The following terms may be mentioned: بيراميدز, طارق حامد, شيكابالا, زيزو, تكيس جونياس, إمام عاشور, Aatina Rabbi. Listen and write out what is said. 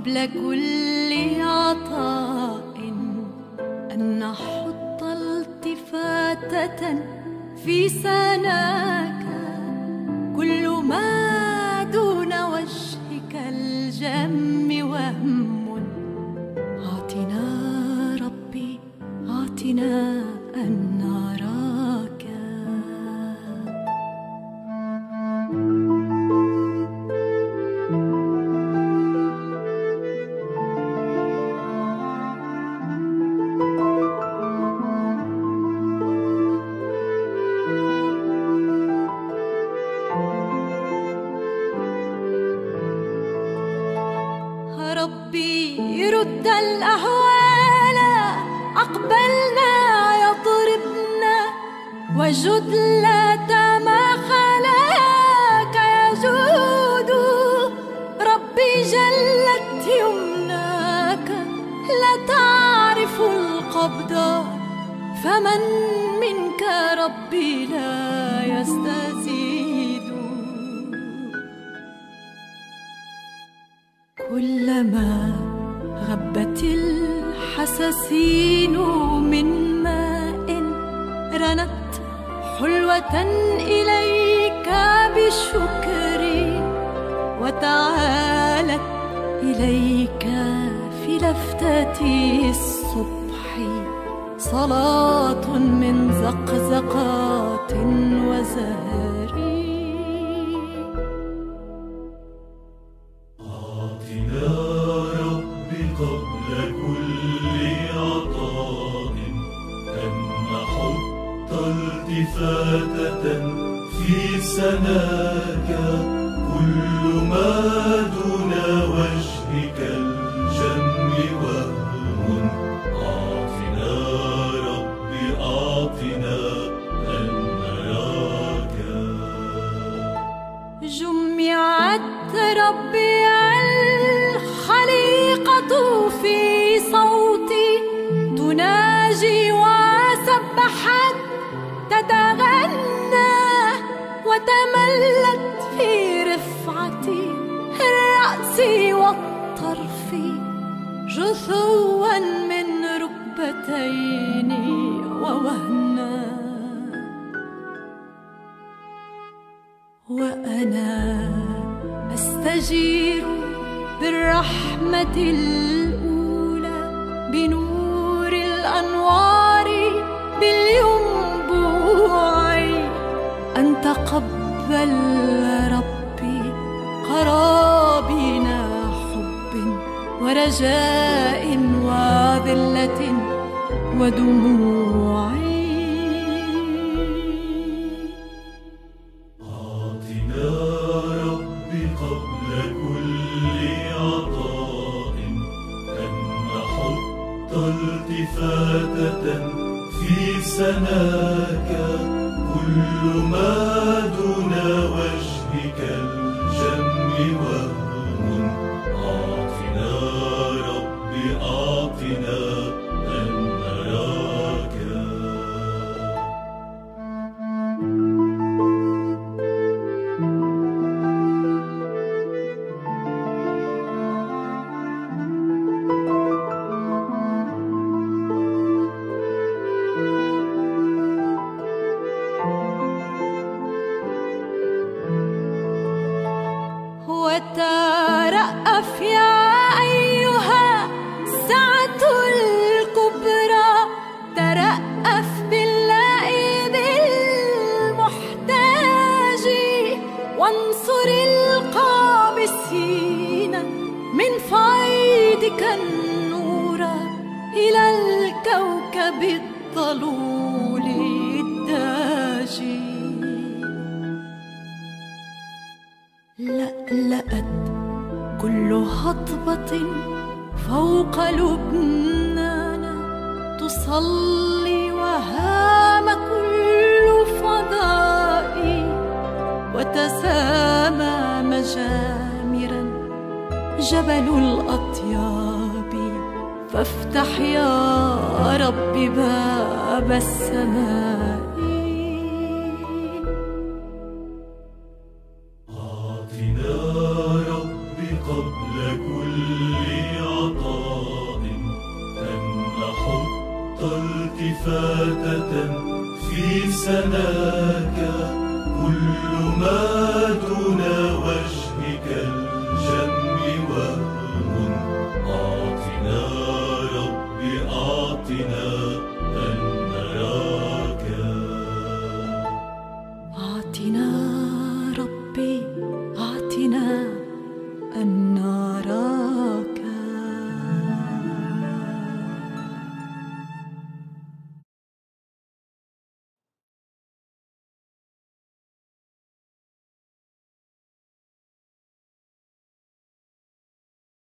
قبل كل عطاء أن نحط التفاتة في سناك، كل ما دون وجهك الجم وهم. أعطنا ربي أعطنا أن نراك. ربي رد الأهوال، أقبلنا يطربنا وجد لنا ما خلاك يجود. ربي جلت يمناك لا تعرف القبض، فمن منك ربي لا يستزيد. كلما غبت الحساسين من ماء رنت حلوة إليك بشكري، وتعالت إليك في لفتة الصبح صلاة من زقزقات وزهر. قبل كل عطاء أن نحط التفاتة في سناك، كل ما دون وجهك الجم وهم. أعطنا ربي أعطنا أن نراك. جمعت ربي الخليقة في صوتي تناجي، وسبحت تتغنى وتملت في رفعتي الرأس والطرف جثوا من ركبتين ووهنا. وأنا أستجير بالرحمة الأولى بنور الأنوار بالينبوع، أن تقبل ربي قرابنا حب ورجاء وذلة ودموع. أعطنا ربي قبل كل التفاتة في سناك، كل ما دون وجهك الجم وهم. أعطنا ربي أعطنا أن نراك. وترأف يا أيها الساعة الكبرى، ترأف باللائذ المحتاج، وانصر القابسين من فيضك النور إلى الكوكب الضلول الداجي. لألأت كل هضبة فوق لبنان تصلي، وهام كل فضاء وتسامى مجامرا جبل الأطياب. فافتح يا رب باب السماء. قبل كل بتاتا في سناك كل ما دون وجهك الجم